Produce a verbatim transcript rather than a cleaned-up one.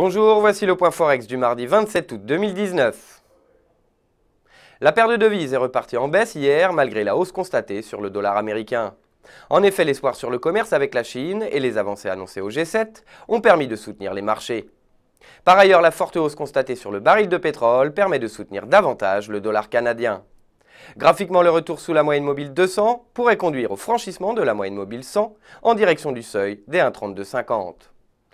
Bonjour, voici le point forex du mardi vingt-sept août deux mille dix-neuf. La paire de devises est repartie en baisse hier malgré la hausse constatée sur le dollar américain. En effet, l'espoir sur le commerce avec la Chine et les avancées annoncées au G sept ont permis de soutenir les marchés. Par ailleurs, la forte hausse constatée sur le baril de pétrole permet de soutenir davantage le dollar canadien. Graphiquement, le retour sous la moyenne mobile deux cents pourrait conduire au franchissement de la moyenne mobile cent en direction du seuil des un virgule trente-deux cinquante.